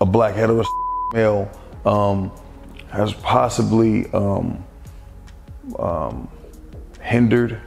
a black hetero male has possibly hindered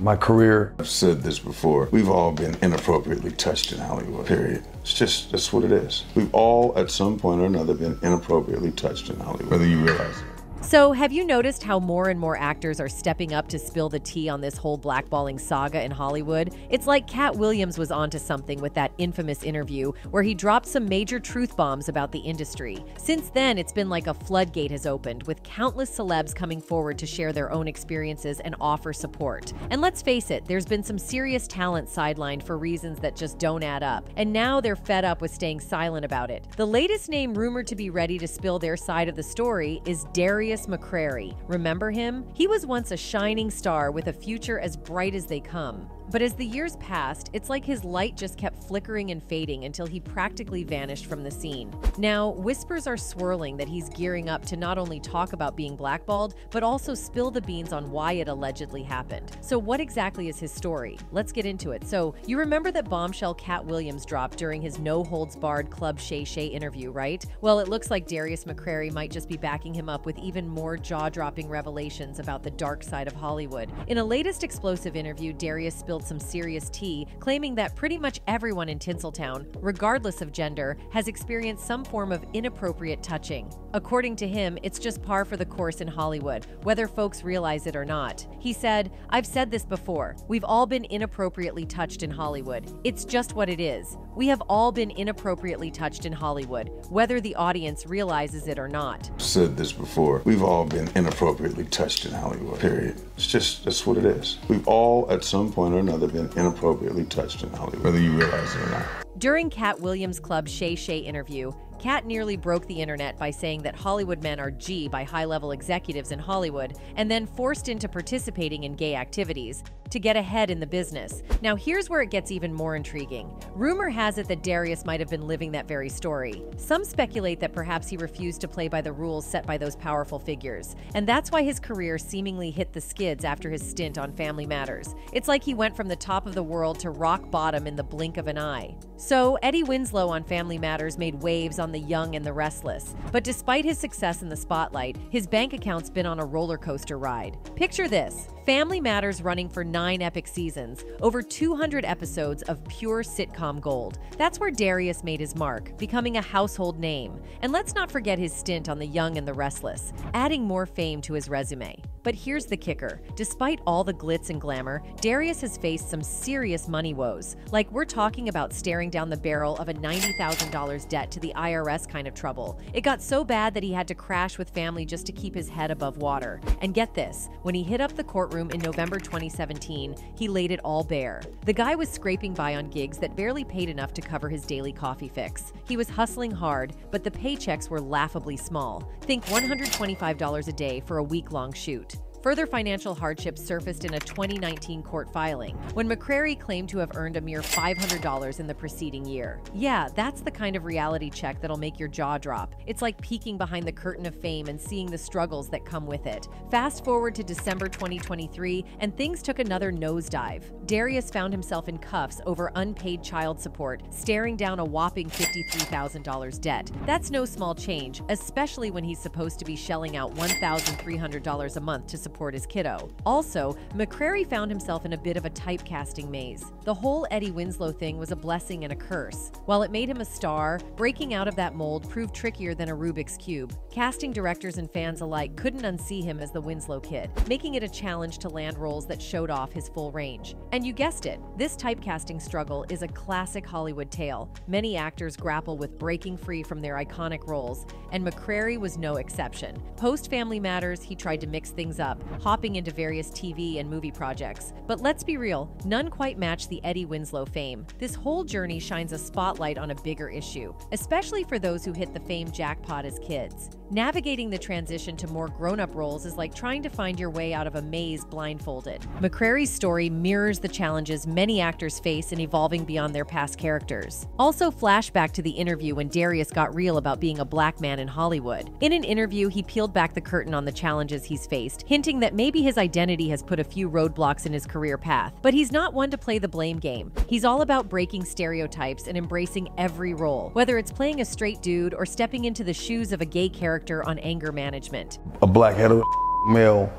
my career. I've said this before, we've all been inappropriately touched in Hollywood, period. It's just, that's what it is. We've all, at some point or another, been inappropriately touched in Hollywood, whether you realize it. So have you noticed how more and more actors are stepping up to spill the tea on this whole blackballing saga in Hollywood? It's like Katt Williams was onto something with that infamous interview where he dropped some major truth bombs about the industry. Since then, it's been like a floodgate has opened, with countless celebs coming forward to share their own experiences and offer support. And let's face it, there's been some serious talent sidelined for reasons that just don't add up. And now they're fed up with staying silent about it. The latest name rumored to be ready to spill their side of the story is Darius McCrary. Remember him? He was once a shining star with a future as bright as they come. But as the years passed, it's like his light just kept flickering and fading until he practically vanished from the scene. Now, whispers are swirling that he's gearing up to not only talk about being blackballed, but also spill the beans on why it allegedly happened. So what exactly is his story? Let's get into it. So you remember that bombshell Katt Williams dropped during his no-holds-barred Club Shay Shay interview, right? Well, it looks like Darius McCrary might just be backing him up with even more jaw-dropping revelations about the dark side of Hollywood. In a latest explosive interview, Darius spilled some serious tea, claiming that pretty much everyone in Tinseltown, regardless of gender, has experienced some form of inappropriate touching. According to him, it's just par for the course in Hollywood, whether folks realize it or not. He said, "I've said this before. We've all been inappropriately touched in Hollywood. It's just what it is. We have all been inappropriately touched in Hollywood, whether the audience realizes it or not." I've said this before. We've all been inappropriately touched in Hollywood, period. It's just, that's what it is. We've all, at some point or another, been inappropriately touched in Hollywood, whether you realize it or not. During Katt Williams' Club Shay Shay interview, Katt nearly broke the internet by saying that Hollywood men are G'd by high-level executives in Hollywood and then forced into participating in gay activities to get ahead in the business. Now here's where it gets even more intriguing. Rumor has it that Darius might have been living that very story. Some speculate that perhaps he refused to play by the rules set by those powerful figures, and that's why his career seemingly hit the skids after his stint on Family Matters. It's like he went from the top of the world to rock bottom in the blink of an eye. So Eddie Winslow on Family Matters made waves on The Young and the Restless, but despite his success in the spotlight, his bank account's been on a roller coaster ride. Picture this, Family Matters running for 9 epic seasons, over 200 episodes of pure sitcom gold. That's where Darius made his mark, becoming a household name. And let's not forget his stint on The Young and the Restless, adding more fame to his resume. But here's the kicker. Despite all the glitz and glamour, Darius has faced some serious money woes. Like, we're talking about staring down the barrel of a $90,000 debt to the IRS kind of trouble. It got so bad that he had to crash with family just to keep his head above water. And get this, when he hit up the courtroom in November 2017, he laid it all bare. The guy was scraping by on gigs that barely paid enough to cover his daily coffee fix. He was hustling hard, but the paychecks were laughably small. Think $125 a day for a week-long shoot. Further financial hardships surfaced in a 2019 court filing, when McCrary claimed to have earned a mere $500 in the preceding year. Yeah, that's the kind of reality check that'll make your jaw drop. It's like peeking behind the curtain of fame and seeing the struggles that come with it. Fast forward to December 2023, and things took another nosedive. Darius found himself in cuffs over unpaid child support, staring down a whopping $53,000 debt. That's no small change, especially when he's supposed to be shelling out $1,300 a month to support his kiddo. Also, McCrary found himself in a bit of a typecasting maze. The whole Eddie Winslow thing was a blessing and a curse. While it made him a star, breaking out of that mold proved trickier than a Rubik's Cube. Casting directors and fans alike couldn't unsee him as the Winslow Kid, making it a challenge to land roles that showed off his full range. And you guessed it, this typecasting struggle is a classic Hollywood tale. Many actors grapple with breaking free from their iconic roles, and McCrary was no exception. Post Family Matters, he tried to mix things up, hopping into various TV and movie projects. But let's be real, none quite match the Eddie Winslow fame. This whole journey shines a spotlight on a bigger issue, especially for those who hit the fame jackpot as kids. Navigating the transition to more grown-up roles is like trying to find your way out of a maze blindfolded. McCrary's story mirrors the challenges many actors face in evolving beyond their past characters. Also, flashback to the interview when Darius got real about being a black man in Hollywood. In an interview, he peeled back the curtain on the challenges he's faced, hinting hinting that maybe his identity has put a few roadblocks in his career path. But he's not one to play the blame game. He's all about breaking stereotypes and embracing every role, whether it's playing a straight dude or stepping into the shoes of a gay character on Anger Management. A black hetero male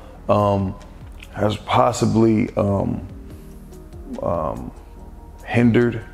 has possibly hindered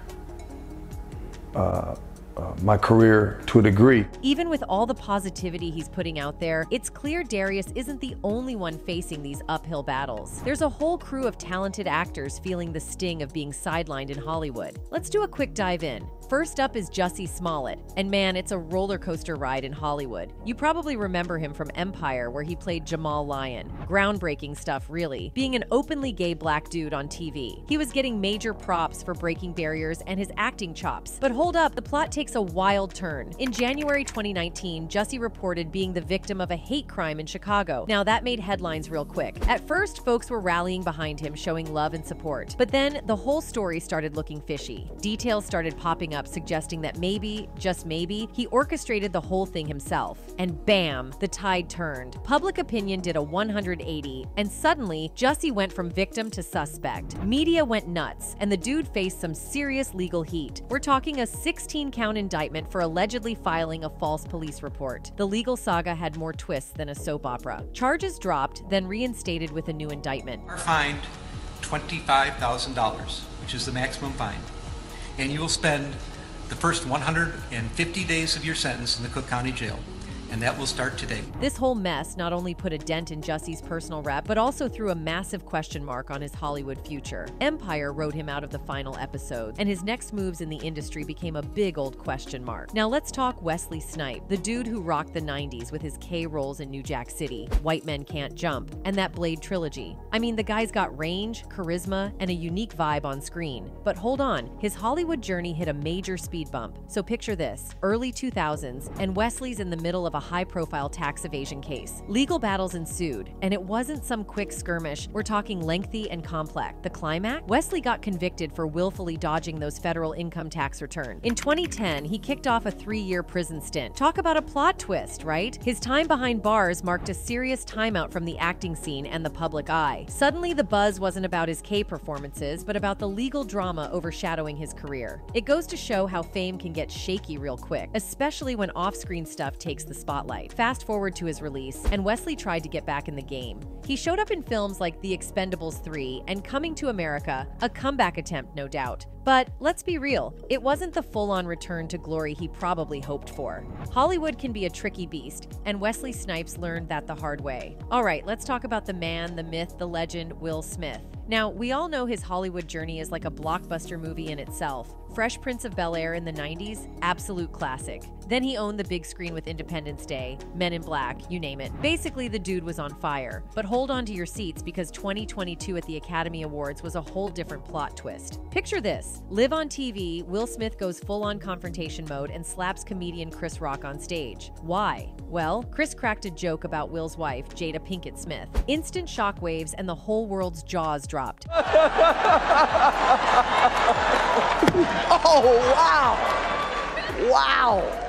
my career to a degree. Even with all the positivity he's putting out there, it's clear Darius isn't the only one facing these uphill battles. There's a whole crew of talented actors feeling the sting of being sidelined in Hollywood. Let's do a quick dive in. First up is Jussie Smollett, and man, it's a roller coaster ride in Hollywood. You probably remember him from Empire, where he played Jamal Lyon. Groundbreaking stuff, really, being an openly gay black dude on TV. He was getting major props for breaking barriers and his acting chops. But hold up, the plot takes a wild turn. In January 2019, Jussie reported being the victim of a hate crime in Chicago. Now, that made headlines real quick. At first, folks were rallying behind him, showing love and support. But then, the whole story started looking fishy. Details started popping up, suggesting that maybe, just maybe, he orchestrated the whole thing himself. And bam, the tide turned. Public opinion did a 180, and suddenly, Jussie went from victim to suspect. Media went nuts, and the dude faced some serious legal heat. We're talking a 16-count indictment for allegedly filing a false police report. The legal saga had more twists than a soap opera. Charges dropped, then reinstated with a new indictment. Are fined $25,000, which is the maximum fine. And you will spend the first 150 days of your sentence in the Cook County Jail. And that will start today. This whole mess not only put a dent in Jussie's personal rep, but also threw a massive question mark on his Hollywood future. Empire wrote him out of the final episode, and his next moves in the industry became a big old question mark. Now let's talk Wesley Snipes, the dude who rocked the 90s with his K roles in New Jack City, White Men Can't Jump, and that Blade trilogy. I mean, the guy's got range, charisma, and a unique vibe on screen. But hold on, his Hollywood journey hit a major speed bump. So picture this, early 2000s, and Wesley's in the middle of a high-profile tax evasion case. Legal battles ensued, and it wasn't some quick skirmish. We're talking lengthy and complex. The climax? Wesley got convicted for willfully dodging those federal income tax returns. In 2010, he kicked off a 3-year prison stint. Talk about a plot twist, right? His time behind bars marked a serious timeout from the acting scene and the public eye. Suddenly, the buzz wasn't about his K performances, but about the legal drama overshadowing his career. It goes to show how fame can get shaky real quick, especially when off-screen stuff takes the spotlight. Fast forward to his release, and Wesley tried to get back in the game. He showed up in films like The Expendables 3 and Coming to America, a comeback attempt, no doubt. But let's be real, it wasn't the full-on return to glory he probably hoped for. Hollywood can be a tricky beast, and Wesley Snipes learned that the hard way. All right, let's talk about the man, the myth, the legend, Will Smith. Now, we all know his Hollywood journey is like a blockbuster movie in itself. Fresh Prince of Bel-Air in the 90s, absolute classic. Then he owned the big screen with Independence Day, Men in Black, you name it. Basically, the dude was on fire. But hold on to your seats, because 2022 at the Academy Awards was a whole different plot twist. Picture this. Live on TV, Will Smith goes full-on confrontation mode and slaps comedian Chris Rock on stage. Why? Well, Chris cracked a joke about Will's wife, Jada Pinkett Smith. Instant shockwaves, and the whole world's jaws dropped. Oh, wow! Wow!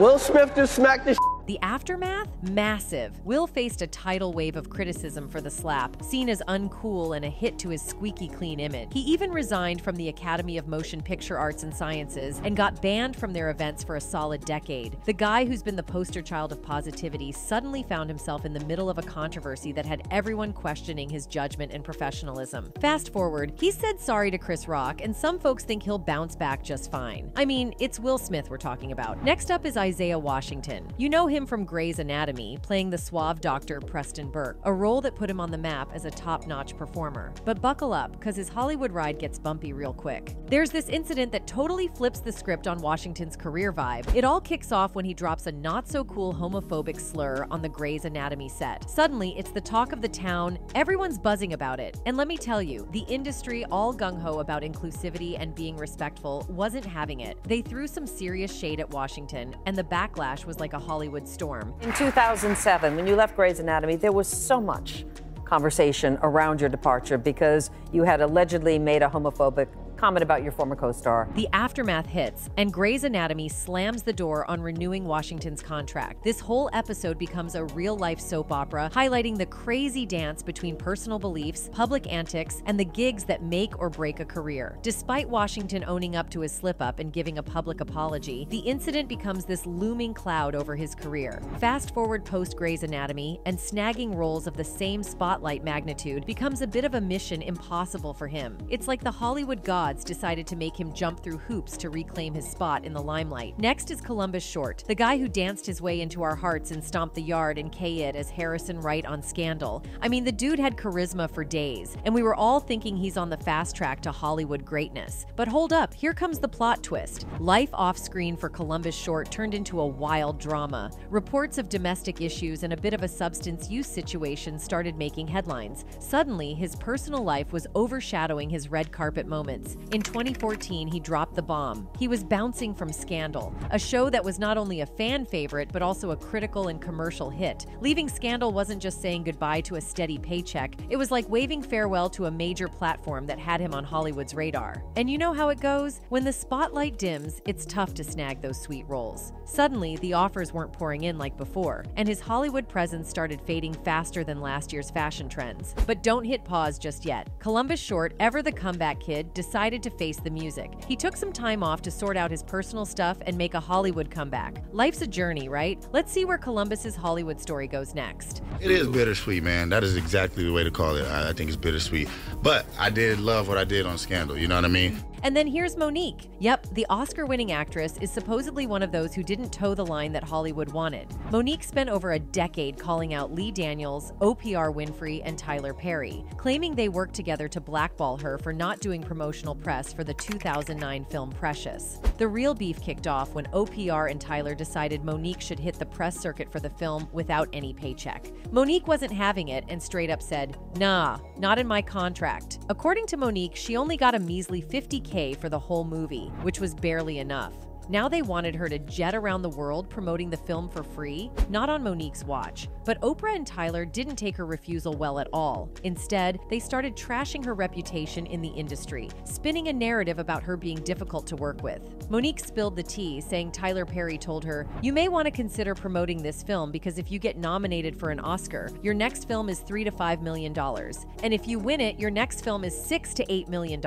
Will Smith just smacked the shit. The aftermath? Massive. Will faced a tidal wave of criticism for the slap, seen as uncool and a hit to his squeaky clean image. He even resigned from the Academy of Motion Picture Arts and Sciences and got banned from their events for a solid decade. The guy who's been the poster child of positivity suddenly found himself in the middle of a controversy that had everyone questioning his judgment and professionalism. Fast forward, he said sorry to Chris Rock, and some folks think he'll bounce back just fine. I mean, it's Will Smith we're talking about. Next up is Isaiah Washington. You know him from Grey's Anatomy, playing the suave doctor Preston Burke, a role that put him on the map as a top-notch performer. But buckle up, because his Hollywood ride gets bumpy real quick. There's this incident that totally flips the script on Washington's career vibe. It all kicks off when he drops a not-so-cool homophobic slur on the Grey's Anatomy set. Suddenly, it's the talk of the town, everyone's buzzing about it. And let me tell you, the industry, all gung-ho about inclusivity and being respectful, wasn't having it. They threw some serious shade at Washington, and the backlash was like a Hollywood storm. In 2007, when you left Grey's Anatomy, there was so much conversation around your departure because you had allegedly made a homophobic comment about your former co-star. The aftermath hits, and Grey's Anatomy slams the door on renewing Washington's contract. This whole episode becomes a real-life soap opera, highlighting the crazy dance between personal beliefs, public antics, and the gigs that make or break a career. Despite Washington owning up to his slip-up and giving a public apology, the incident becomes this looming cloud over his career. Fast forward post Grey's Anatomy, and snagging roles of the same spotlight magnitude becomes a bit of a mission impossible for him. It's like the Hollywood gods decided to make him jump through hoops to reclaim his spot in the limelight. Next is Columbus Short, the guy who danced his way into our hearts in Stomp the Yard and K-It as Harrison Wright on Scandal. I mean, the dude had charisma for days, and we were all thinking he's on the fast track to Hollywood greatness. But hold up, here comes the plot twist. Life off-screen for Columbus Short turned into a wild drama. Reports of domestic issues and a bit of a substance use situation started making headlines. Suddenly, his personal life was overshadowing his red carpet moments. In 2014, he dropped the bomb. He was bouncing from Scandal, a show that was not only a fan favorite but also a critical and commercial hit. Leaving Scandal wasn't just saying goodbye to a steady paycheck, it was like waving farewell to a major platform that had him on Hollywood's radar. And you know how it goes? When the spotlight dims, it's tough to snag those sweet roles. Suddenly, the offers weren't pouring in like before, and his Hollywood presence started fading faster than last year's fashion trends. But don't hit pause just yet. Columbus Short, ever the comeback kid, decided to face the music. He took some time off to sort out his personal stuff and make a Hollywood comeback. Life's a journey, right? Let's see where Columbus's Hollywood story goes next. It is bittersweet, man. That is exactly the way to call it. I think it's bittersweet. But I did love what I did on Scandal, you know what I mean? And then here's Monique. Yep, the Oscar-winning actress is supposedly one of those who didn't toe the line that Hollywood wanted. Monique spent over a decade calling out Lee Daniels, Oprah Winfrey, and Tyler Perry, claiming they worked together to blackball her for not doing promotional press for the 2009 film Precious. The real beef kicked off when Oprah and Tyler decided Monique should hit the press circuit for the film without any paycheck. Monique wasn't having it and straight up said, "Nah, not in my contract." According to Monique, she only got a measly $50K for the whole movie, which was barely enough. Now they wanted her to jet around the world promoting the film for free, not on Monique's watch. But Oprah and Tyler didn't take her refusal well at all. Instead, they started trashing her reputation in the industry, spinning a narrative about her being difficult to work with. Monique spilled the tea, saying Tyler Perry told her, "You may want to consider promoting this film because if you get nominated for an Oscar, your next film is $3 to $5 million. And if you win it, your next film is $6 to $8 million.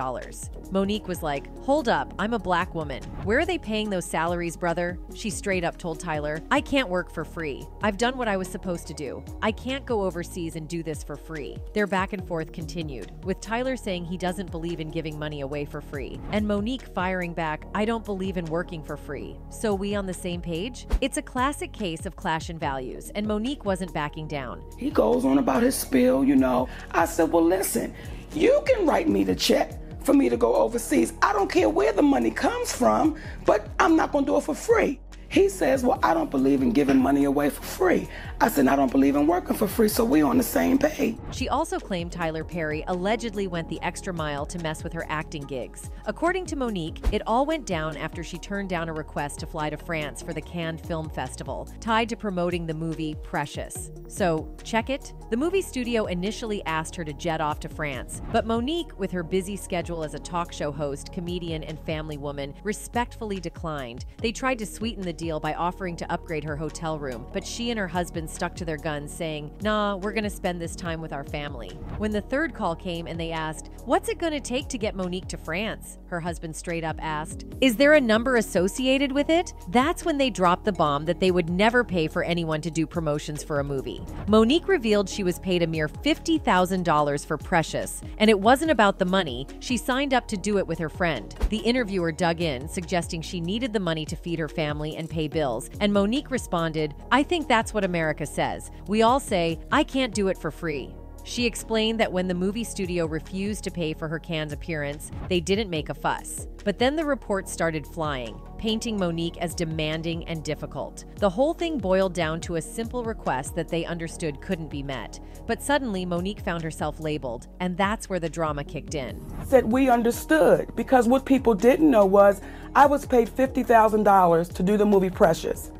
Monique was like, "Hold up, I'm a black woman. Where are they paying those salaries, brother?" She straight up told Tyler, "I can't work for free. I've done what I was supposed to do. I can't go overseas and do this for free." Their back and forth continued, with Tyler saying he doesn't believe in giving money away for free, and Monique firing back, "I don't believe in working for free. So we on the same page?" It's a classic case of clash in values, and Monique wasn't backing down. He goes on about his spill, you know. I said, "Well, listen, you can write me the check for me to go overseas. I don't care where the money comes from, but I'm not gonna do it for free." He says, "Well, I don't believe in giving money away for free." I said, "I don't believe in working for free, so we're on the same page." She also claimed Tyler Perry allegedly went the extra mile to mess with her acting gigs. According to Monique, it all went down after she turned down a request to fly to France for the Cannes Film Festival, tied to promoting the movie Precious. So, check it. The movie studio initially asked her to jet off to France, but Monique, with her busy schedule as a talk show host, comedian, and family woman, respectfully declined. They tried to sweeten the deal by offering to upgrade her hotel room, but she and her husband stuck to their guns, saying, "Nah, we're gonna spend this time with our family." When the third call came and they asked, "What's it gonna take to get Monique to France?" her husband straight up asked, "Is there a number associated with it?" That's when they dropped the bomb that they would never pay for anyone to do promotions for a movie. Monique revealed she was paid a mere $50,000 for Precious, and it wasn't about the money. She signed up to do it with her friend. The interviewer dug in, suggesting she needed the money to feed her family and pay bills, and Monique responded, "I think that's what America says. We all say, I can't do it for free." She explained that when the movie studio refused to pay for her Cannes appearance, they didn't make a fuss. But then the reports started flying, painting Monique as demanding and difficult. The whole thing boiled down to a simple request that they understood couldn't be met. But suddenly, Monique found herself labeled, and that's where the drama kicked in. Said we understood, because what people didn't know was I was paid $50,000 to do the movie Precious.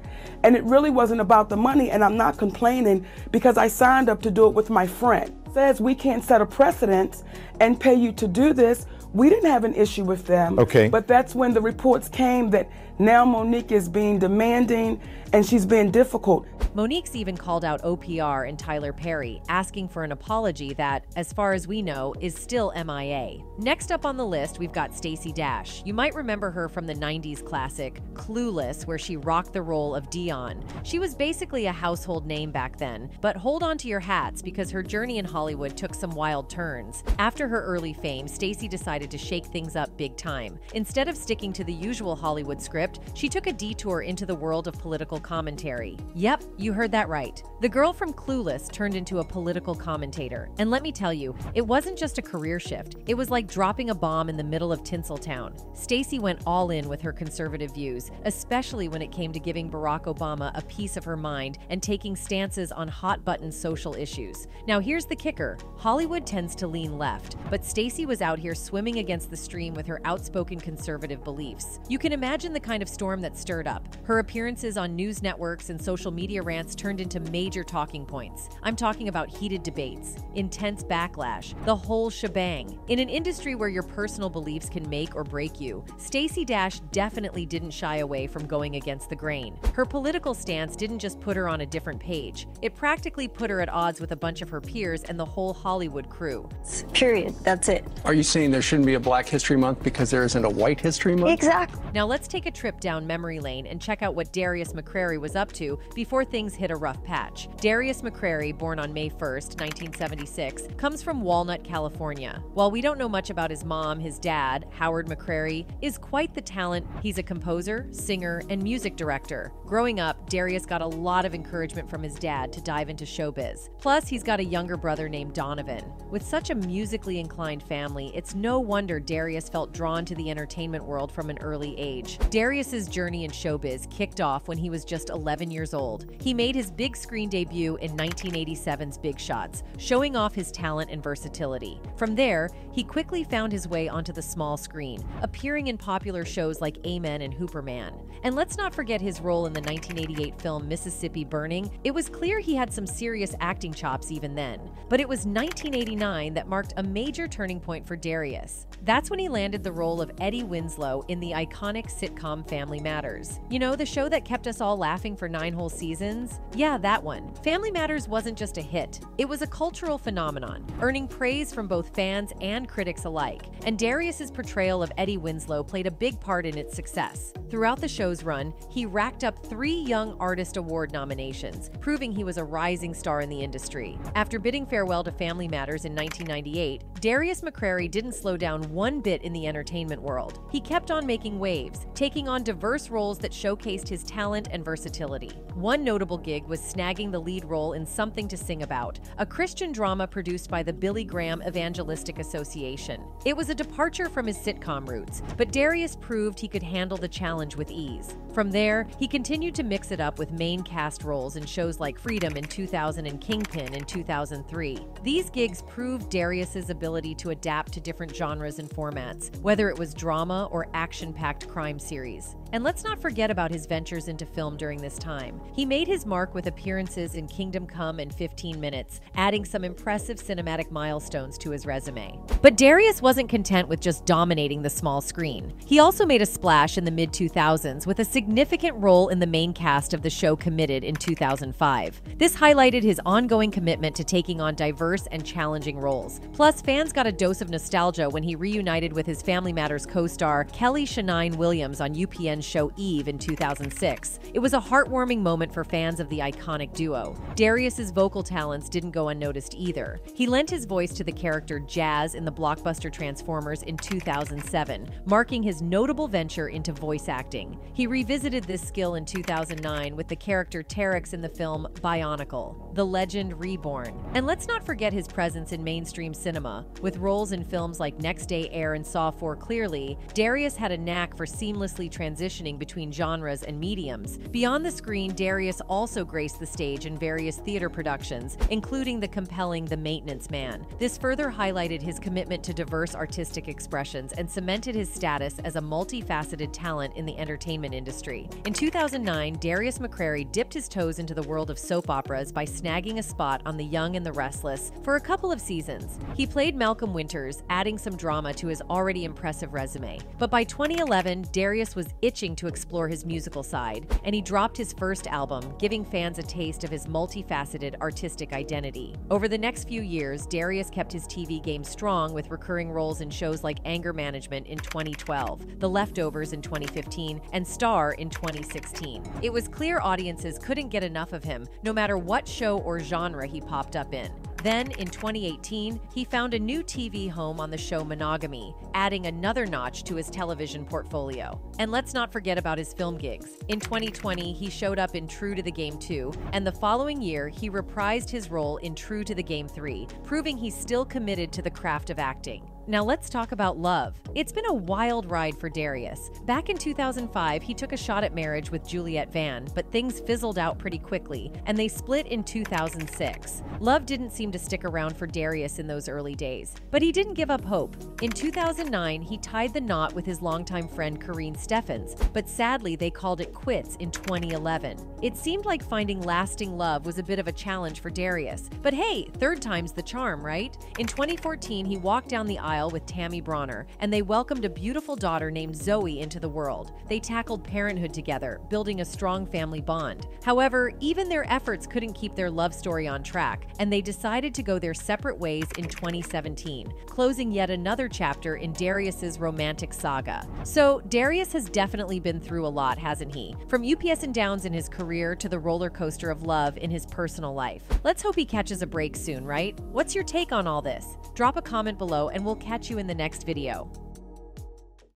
And it really wasn't about the money, and I'm not complaining because I signed up to do it with my friend. Says we can't set a precedent and pay you to do this We didn't have an issue with them. Okay. But that's when the reports came that now Monique is being demanding and she's being difficult. Monique's even called out OPR and Tyler Perry, asking for an apology that, as far as we know, is still MIA. Next up on the list, we've got Stacey Dash. You might remember her from the 90s classic Clueless, where she rocked the role of Dion. She was basically a household name back then, but hold on to your hats because her journey in Hollywood took some wild turns. After her early fame, Stacey decided to shake things up big time. Instead of sticking to the usual Hollywood script, she took a detour into the world of political commentary. Yep, you heard that right. The girl from Clueless turned into a political commentator. And let me tell you, it wasn't just a career shift. It was like dropping a bomb in the middle of Tinseltown. Stacey went all in with her conservative views, especially when it came to giving Barack Obama a piece of her mind and taking stances on hot-button social issues. Now here's the kicker. Hollywood tends to lean left, but Stacey was out here swimming against the stream with her outspoken conservative beliefs. You can imagine the kind of storm that stirred up. Her appearances on news networks and social media rants turned into major talking points. I'm talking about heated debates, intense backlash, the whole shebang. In an industry where your personal beliefs can make or break you, Stacey Dash definitely didn't shy away from going against the grain. Her political stance didn't just put her on a different page. It practically put her at odds with a bunch of her peers and the whole Hollywood crew. Period. That's it. Are you saying there shouldn't be a Black History Month because there isn't a White History Month? Exactly. Now let's take a trip down memory lane and check out what Darius McCrary was up to before things hit a rough patch. Darius McCrary, born on May 1st, 1976, comes from Walnut, California. While we don't know much about his mom, his dad, Howard McCrary, is quite the talent. He's a composer, singer, and music director. Growing up, Darius got a lot of encouragement from his dad to dive into showbiz. Plus, he's got a younger brother named Donovan. With such a musically inclined family, it's no wonder Darius felt drawn to the entertainment world from an early age. Darius's journey in showbiz kicked off when he was just 11 years old. He made his big screen debut in 1987's Big Shots, showing off his talent and versatility. From there, he quickly found his way onto the small screen, appearing in popular shows like Amen and Hooperman. And let's not forget his role in the 1988 film Mississippi Burning. It was clear he had some serious acting chops even then. But it was 1989 that marked a major turning point for Darius. That's when he landed the role of Eddie Winslow in the iconic sitcom Family Matters. You know, the show that kept us all laughing for 9 whole seasons? Yeah, that one. Family Matters wasn't just a hit. It was a cultural phenomenon, earning praise from both fans and critics alike. And Darius's portrayal of Eddie Winslow played a big part in its success. Throughout the show's run, he racked up 3 Young Artist Award nominations, proving he was a rising star in the industry. After bidding farewell to Family Matters in 1998, Darius McCrary didn't slow down one bit in the entertainment world. He kept on making waves, taking on diverse roles that showcased his talent and versatility. One notable gig was snagging the lead role in Something to Sing About, a Christian drama produced by the Billy Graham Evangelistic Association. It was a departure from his sitcom roots, but Darius proved he could handle the challenge with ease. From there, he continued to mix it up with main cast roles in shows like Freedom in 2000 and Kingpin in 2003. These gigs proved Darius's ability to adapt to different genres and formats, whether it was drama or action-packed crime series. And let's not forget about his ventures into film during this time. He made his mark with appearances in Kingdom Come and 15 Minutes, adding some impressive cinematic milestones to his resume. But Darius wasn't content with just dominating the small screen. He also made a splash in the mid-2000s with a significant role in the main cast of the show Committed in 2005. This highlighted his ongoing commitment to taking on diverse and challenging roles. Plus, fans got a dose of nostalgia when he reunited with his Family Matters co-star Kelly Shanine Williams on UPN's show Eve in 2006. It was a heartwarming moment for fans of the iconic duo. Darius's vocal talents didn't go unnoticed either. He lent his voice to the character Jazz in the blockbuster Transformers in 2007, marking his notable venture into voice acting. He revisited this skill in 2009 with the character Terex in the film Bionicle, The Legend Reborn. And let's not forget his presence in mainstream cinema, with roles in films like Next Day Air and Saw 4 Clearly. Darius had a knack for seamlessly transitioning transitioning between genres and mediums. Beyond the screen, Darius also graced the stage in various theater productions, including the compelling The Maintenance Man. This further highlighted his commitment to diverse artistic expressions and cemented his status as a multifaceted talent in the entertainment industry. In 2009, Darius McCrary dipped his toes into the world of soap operas by snagging a spot on The Young and the Restless for a couple of seasons. He played Malcolm Winters, adding some drama to his already impressive resume. But by 2011, Darius was itching to explore his musical side, and he dropped his first album, giving fans a taste of his multifaceted artistic identity. Over the next few years, Darius kept his TV game strong with recurring roles in shows like Anger Management in 2012, The Leftovers in 2015, and Star in 2016. It was clear audiences couldn't get enough of him, no matter what show or genre he popped up in. Then, in 2018, he found a new TV home on the show Monogamy, adding another notch to his television portfolio. And let's not forget about his film gigs. In 2020, he showed up in True to the Game 2, and the following year, he reprised his role in True to the Game 3, proving he's still committed to the craft of acting. Now let's talk about love. It's been a wild ride for Darius. Back in 2005, he took a shot at marriage with Juliette Van, but things fizzled out pretty quickly, and they split in 2006. Love didn't seem to stick around for Darius in those early days, but he didn't give up hope. In 2009, he tied the knot with his longtime friend Kareen Steffens, but sadly they called it quits in 2011. It seemed like finding lasting love was a bit of a challenge for Darius, but hey, third time's the charm, right? In 2014, he walked down the aisle with Tammy Bronner, and they welcomed a beautiful daughter named Zoe into the world. They tackled parenthood together, building a strong family bond. However, even their efforts couldn't keep their love story on track, and they decided to go their separate ways in 2017, closing yet another chapter in Darius's romantic saga. So, Darius has definitely been through a lot, hasn't he? From ups and downs in his career to the roller coaster of love in his personal life. Let's hope he catches a break soon, right? What's your take on all this? Drop a comment below and we'll catch you in the next video.